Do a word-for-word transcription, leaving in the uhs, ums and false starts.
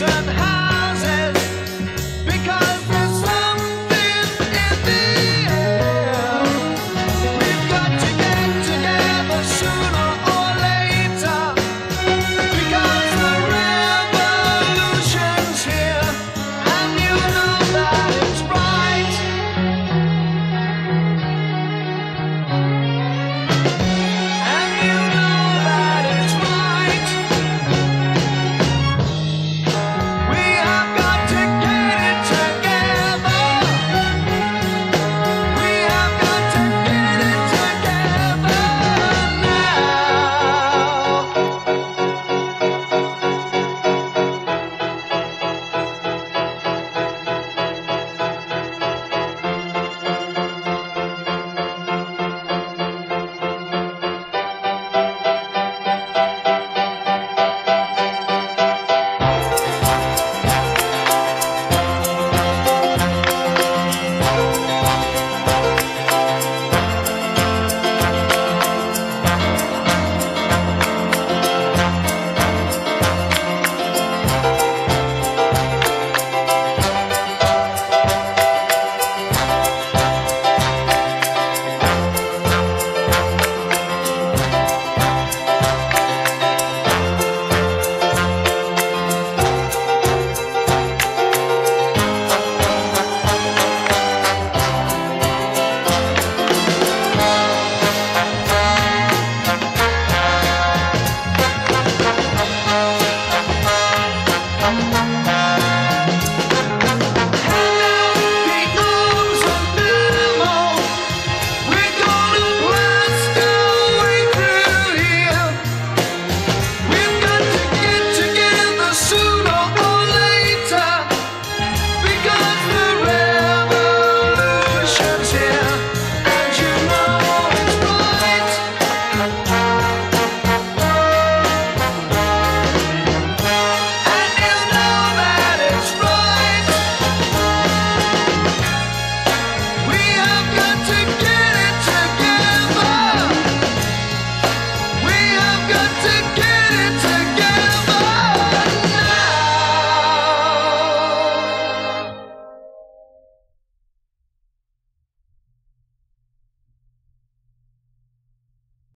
Nation.